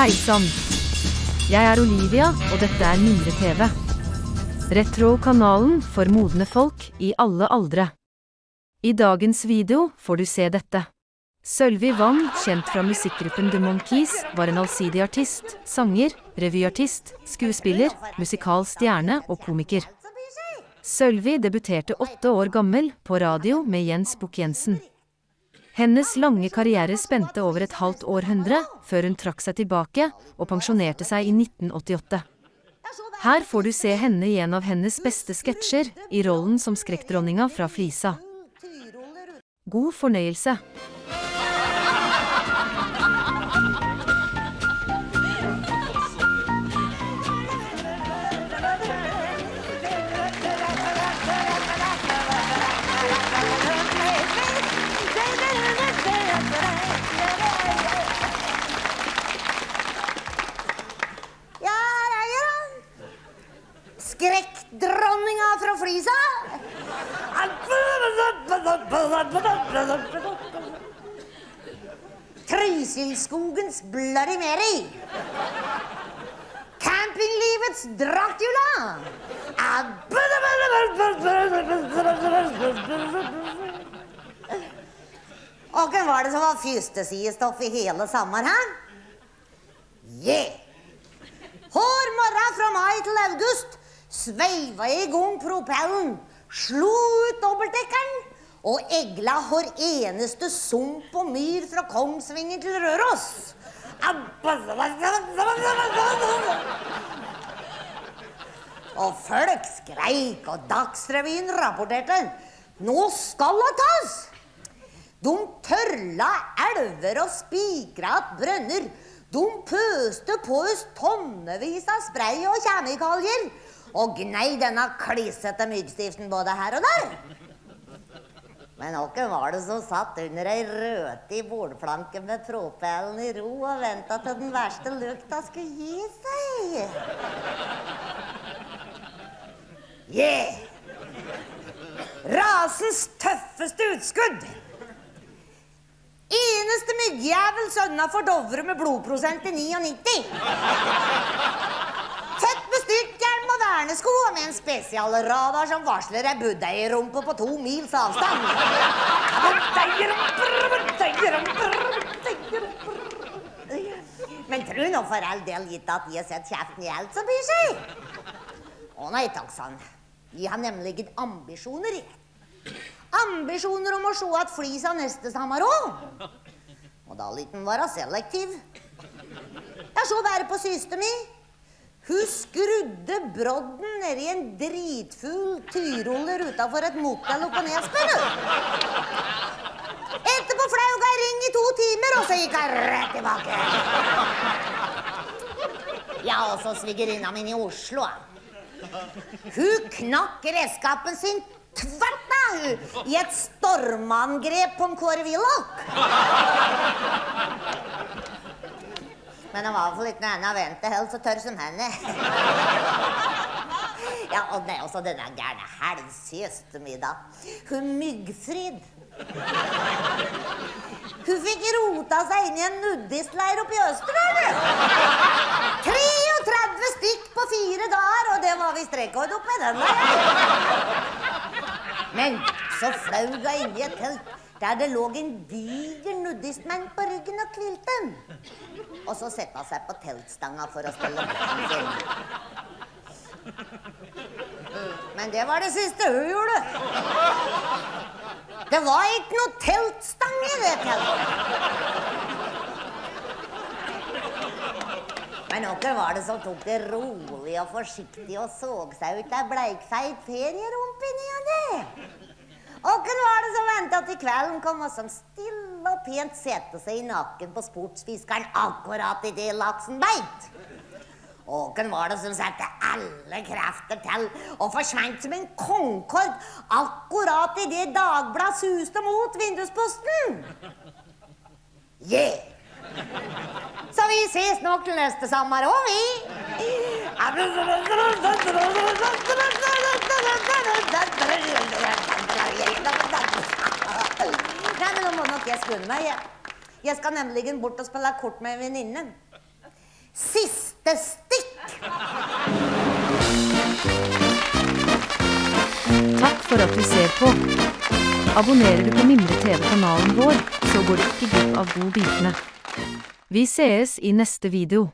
Hei sann! Jeg er Olivia, og dette er Mimre TV. Retro-kanalen for modne folk i alle aldre. I dagens video får du se dette. Sølvi Wang, kjent fra musikkgruppen The Monkeys, var en allsidig artist, sanger, revyartist, skuespiller, musikalstjerne og komiker. Sølvi debuterte 8 år gammel på radio med Jens Bokjensen. Hennes lange karriere spente over et halvt århundre, før hun trakk seg tilbake og pensjonerte seg i 1988. Her får du se henne i en av hennes beste sketsjer, i rollen som Skrekkdronninga fra Flisa. God fornøyelse! Skrekkdronninga fra Flisa? Trysilskogens Bloody Mary. Campinglivets Dracula. Og hvem var det som var fyrstesidestoff i hele sommeren her? Yeah! Hår morra fra mai til august. Sveiva i gang propellen, slo ut dobbeltdekkeren og egla hver eneste sump og myr fra Kongsvinger til Røros. Og folk skreik, og Dagsrevyen rapporterte: nå skal det tas! De tørla elver og spikra opp brønner. De pøste på oss tonnevis av spray og kjemikalier. Og gnei denne klissete myggstiften både her og der. Men åkken var det som satt under ei røte i bordplanken med propellen i ro og ventet til den verste lukta skulle gi seg. Yeah! Rasens tøffeste utskudd. Eneste myggjævel sønna for Dovre med blodprosent i 99. Styrthjelm og vernesko med en spesial radar som varsler ei buddeirumpe på 2 mils avstand. Men tru nå for all del gitt at de har sett kjeften i alt som byr seg. Å nei, takk sann. De har nemlig gitt ambisjoner. Ambisjoner om å se at Flisa neste sommer òg. Og da liten var hun selektiv. Jeg så bare på søstera mi. Hun skrudde brodden ned i en dritfull tyroller utenfor et motell opp og nedspønnet. Etterpå flauga jeg ring i 2 timer, og så gikk jeg rett tilbake. Jeg har også svigerinna min i Oslo. Hun knakk redskapen sin tvert av i et stormangrep på en kårevillok. Men det var i hvert fall ikke noe henne å vente helt så tørr som henne. Ja, og det er også denne gærne helvsøstermiddag. Hun myggfrid. Hun fikk rota seg inn i en nudistleir oppe i Østermiddag. 33 stykk på 4 dager, og det var vi strekkord oppe i den leiren. Men så flauga inn i et telt, der det lå en diger nudistmenn på ryggen og kvilte. Og så sette han seg på teltstanga for å stelle den sin. Men det var det siste hun gjorde. Det var ikke noe teltstang i det teltet. Men noe var det som tok det rolig og forsiktig og såg seg ut der bleikfeit ferierump inni av det. Og hun var det som ventet til kvelden kom, og som stille og pent sette seg i naken på sportsfiskeren akkurat i det laksen beit. Og hun var det som sette alle krefter til og forsvant som en Concord akkurat i det Dagblad suste mot vindusposten. Yeah! Så vi ses nok til neste sommer, og vi... Nei, men nå må nok jeg skunde meg. Jeg skal nemlig bort og spille kort med venninnen. Siste stikk! Takk for at du ser på. Abonnerer du på Mimre TV-kanalen vår, så går du ikke glipp av godbitene. Vi ses i neste video.